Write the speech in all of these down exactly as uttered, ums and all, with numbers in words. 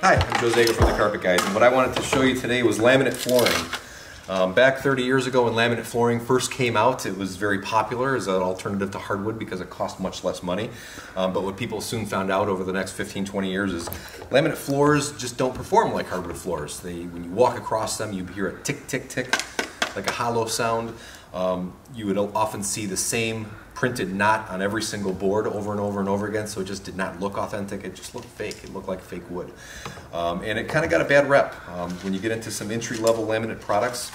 Hi, I'm Jose from The Carpet Guys, and what I wanted to show you today was laminate flooring. Um, back thirty years ago when laminate flooring first came out, it was very popular as an alternative to hardwood because it cost much less money. Um, but what people soon found out over the next fifteen, twenty years is laminate floors just don't perform like hardwood floors. They, when you walk across them, you hear a tick, tick, tick, like a hollow sound. Um, you would often see the same printed knot on every single board over and over and over again, so it just did not look authentic. It just looked fake. It looked like fake wood. Um, and it kind of got a bad rep. Um, when you get into some entry-level laminate products,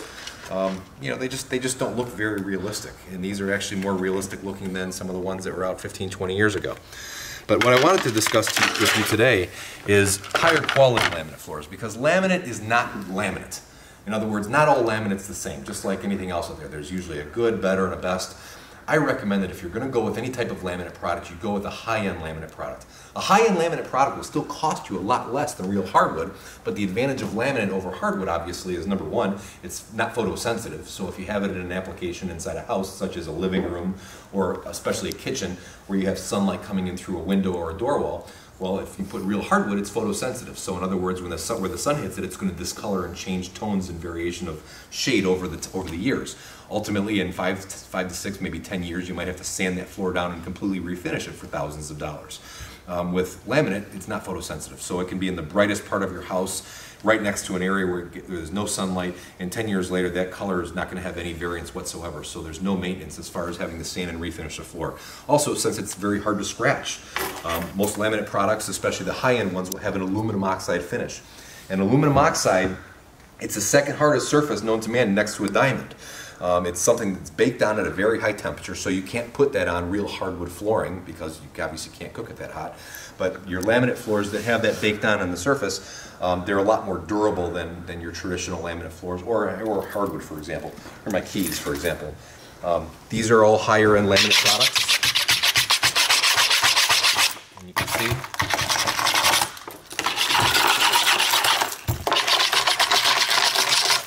um, you know, they just, they just don't look very realistic. And these are actually more realistic looking than some of the ones that were out fifteen, twenty years ago. But what I wanted to discuss to, with you today is higher quality laminate floors, because laminate is not laminate. In other words, not all laminate's the same, just like anything else out there. There's usually a good, better, and a best. I recommend that if you're going to go with any type of laminate product, you go with a high-end laminate product. A high-end laminate product will still cost you a lot less than real hardwood, but the advantage of laminate over hardwood, obviously, is number one, it's not photosensitive. So if you have it in an application inside a house, such as a living room or especially a kitchen, where you have sunlight coming in through a window or a door wall, well, if you put real hardwood, it's photosensitive. So in other words, when the sun, where the sun hits it, it's going to discolor and change tones and variation of shade over the, over the years. Ultimately, in five, five to six, maybe ten years, you might have to sand that floor down and completely refinish it for thousands of dollars. Um, with laminate, it's not photosensitive. So it can be in the brightest part of your house, right next to an area where there's no sunlight, and ten years later that color is not going to have any variance whatsoever, so there's no maintenance as far as having to sand and refinish the floor. Also, since it's very hard to scratch, um, most laminate products, especially the high-end ones, will have an aluminum oxide finish. And aluminum oxide, it's the second hardest surface known to man next to a diamond. Um, it's something that's baked on at a very high temperature, so you can't put that on real hardwood flooring because you obviously can't cook it that hot. But your laminate floors that have that baked on on the surface, um, they're a lot more durable than, than your traditional laminate floors or, or hardwood, for example, or my keys, for example. Um, these are all higher end laminate products. And you can see.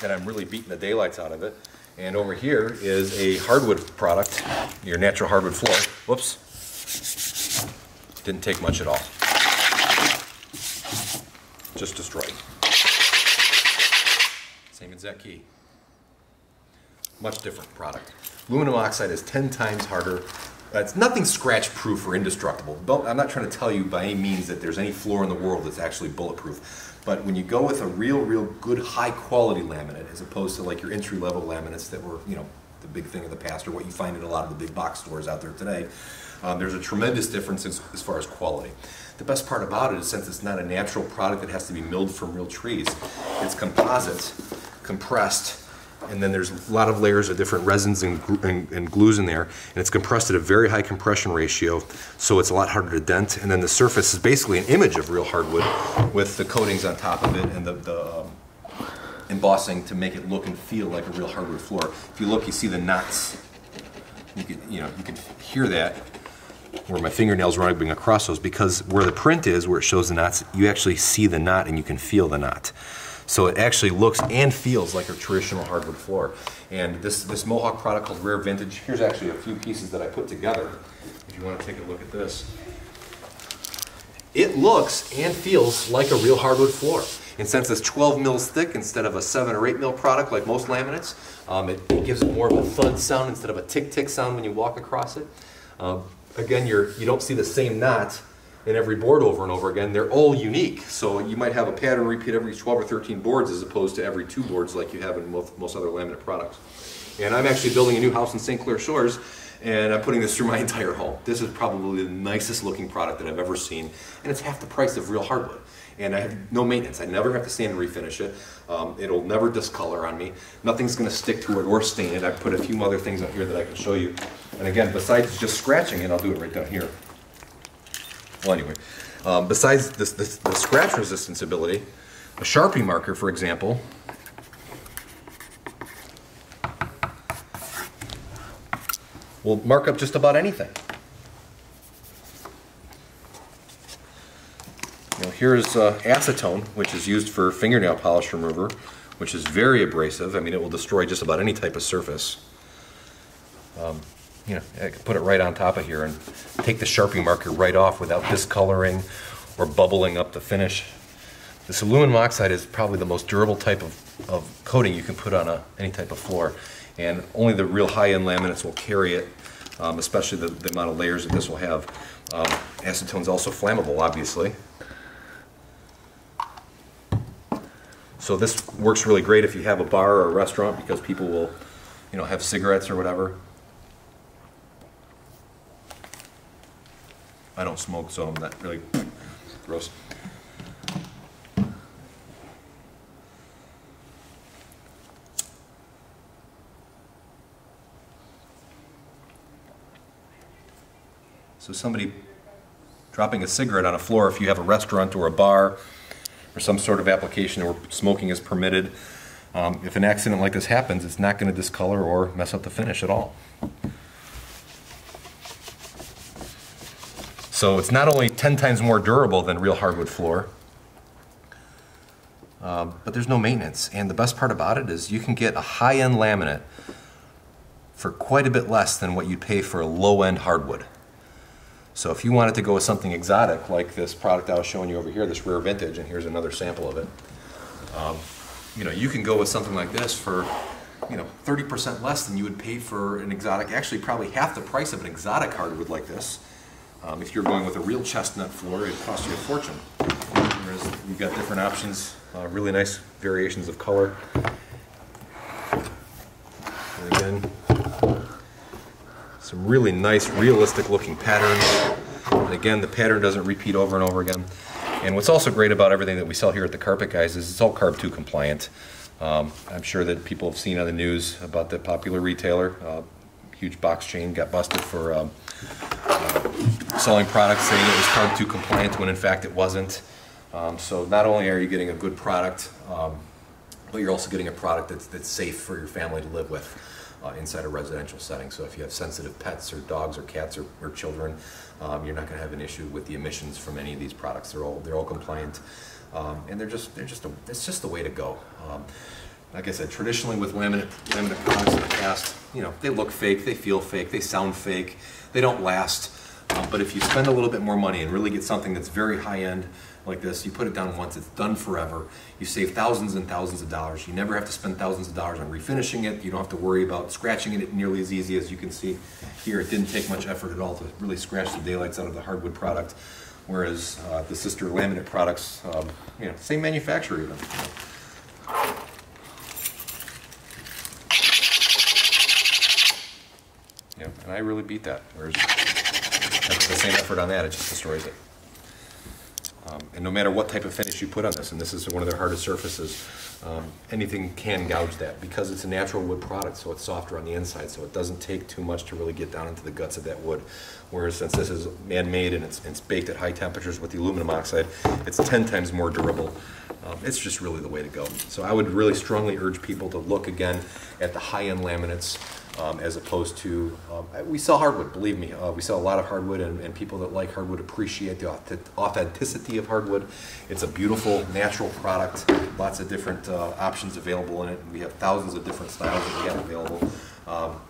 And I'm really beating the daylights out of it. And over here is a hardwood product, your natural hardwood floor. Whoops. Didn't take much at all. Just destroyed. Same exact key. Much different product. Aluminum oxide is ten times harder. It's nothing scratch-proof or indestructible. Don't, I'm not trying to tell you by any means that there's any floor in the world that's actually bulletproof. But when you go with a real, real good, high-quality laminate, as opposed to like your entry-level laminates that were, you know, the big thing of the past or what you find in a lot of the big box stores out there today, um, there's a tremendous difference as, as far as quality. The best part about it is, since it's not a natural product that has to be milled from real trees, it's composite, compressed, and then there's a lot of layers of different resins and, and, and glues in there, and it's compressed at a very high compression ratio, so it's a lot harder to dent. And then the surface is basically an image of real hardwood with the coatings on top of it and the, the um, embossing to make it look and feel like a real hardwood floor. If you look, you see the knots. You can, you know, you can hear that where my fingernails rubbing across those, because where the print is, where it shows the knots, you actually see the knot and you can feel the knot. So it actually looks and feels like a traditional hardwood floor. And this, this Mohawk product called Rare Vintage, here's actually a few pieces that I put together, if you want to take a look at this. It looks and feels like a real hardwood floor. And since it's twelve mils thick instead of a seven or eight mil product like most laminates, um, it, it gives it more of a thud sound instead of a tick-tick sound when you walk across it. Um, again, you're, you don't see the same knot in every board over and over again. They're all unique. So you might have a pattern repeat every twelve or thirteen boards as opposed to every two boards like you have in most, most other laminate products. And I'm actually building a new house in Saint Clair Shores, and I'm putting this through my entire home. This is probably the nicest looking product that I've ever seen, and it's half the price of real hardwood. And I have no maintenance. I never have to sand and refinish it. Um, it'll never discolor on me. Nothing's going to stick to it or stain it. I put a few other things up here that I can show you. And again, besides just scratching it, I'll do it right down here. Well, anyway, um, besides this, this, the scratch resistance ability, a Sharpie marker, for example, will mark up just about anything. Now, here's uh, acetone, which is used for fingernail polish remover, which is very abrasive. I mean, it will destroy just about any type of surface. Um, You know, I could put it right on top of here and take the Sharpie marker right off without discoloring or bubbling up the finish. This aluminum oxide is probably the most durable type of, of coating you can put on a, any type of floor, and only the real high-end laminates will carry it, um, especially the, the amount of layers that this will have. Um, acetone is also flammable, obviously. So this works really great if you have a bar or a restaurant, because people will, you know, have cigarettes or whatever. I don't smoke, so I'm not really gross. So somebody dropping a cigarette on a floor, if you have a restaurant or a bar, or some sort of application where smoking is permitted. Um, if an accident like this happens, it's not going to discolor or mess up the finish at all. So it's not only ten times more durable than real hardwood floor, uh, but there's no maintenance. And the best part about it is you can get a high-end laminate for quite a bit less than what you'd pay for a low-end hardwood. So if you wanted to go with something exotic, like this product I was showing you over here, this Rare Vintage, and here's another sample of it, um, you know, you can go with something like this for, you know, thirty percent less than you would pay for an exotic, actually probably half the price of an exotic hardwood like this. Um, if you're going with a real chestnut floor, it'd cost you a fortune. Whereas you've got different options, uh, really nice variations of color. And again, some really nice, realistic looking patterns. And again, the pattern doesn't repeat over and over again. And what's also great about everything that we sell here at the Carpet Guys is it's all Carb two compliant. Um, I'm sure that people have seen on the news about the popular retailer, uh, huge box chain, got busted for um, uh, selling products saying it was Carb two compliant when in fact it wasn't. Um, so not only are you getting a good product, um, but you're also getting a product that's, that's safe for your family to live with. Uh, inside a residential setting. So if you have sensitive pets or dogs or cats or, or children, um, you're not going to have an issue with the emissions from any of these products. They're all they're all compliant, um, and they're just they're just a, it's just the way to go. Um, like I said, traditionally with laminate laminate products in the past, you know, they look fake, they feel fake, they sound fake, they don't last. Um, but if you spend a little bit more money and really get something that's very high end like this, you put it down once, it's done forever. You save thousands and thousands of dollars. You never have to spend thousands of dollars on refinishing it. You don't have to worry about scratching it nearly as easy as you can see here. It didn't take much effort at all to really scratch the daylights out of the hardwood product, whereas uh, the sister laminate products, um, you know, same manufacturer even. Yeah, and I really beat that. Whereas that's the same effort on that, it just destroys it. Um, and no matter what type of finish you put on this, and this is one of their hardest surfaces, um, anything can gouge that because it's a natural wood product, so it's softer on the inside, so it doesn't take too much to really get down into the guts of that wood. Whereas since this is man-made and it's, it's baked at high temperatures with the aluminum oxide, it's ten times more durable. Um, it's just really the way to go. So I would really strongly urge people to look again at the high-end laminates. Um, as opposed to, um, we sell hardwood, believe me. Uh, we sell a lot of hardwood, and, and people that like hardwood appreciate the authenticity of hardwood. It's a beautiful, natural product. Lots of different uh, options available in it. We have thousands of different styles that we have available. Um,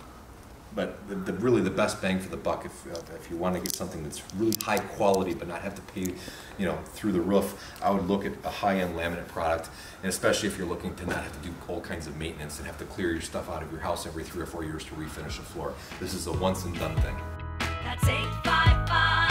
but the, the, really the best bang for the buck, if, uh, if you want to get something that's really high quality but not have to pay, you know, through the roof, I would look at a high-end laminate product, and especially if you're looking to not have to do all kinds of maintenance and have to clear your stuff out of your house every three or four years to refinish a floor. This is a once-and-done thing. That's eight five five.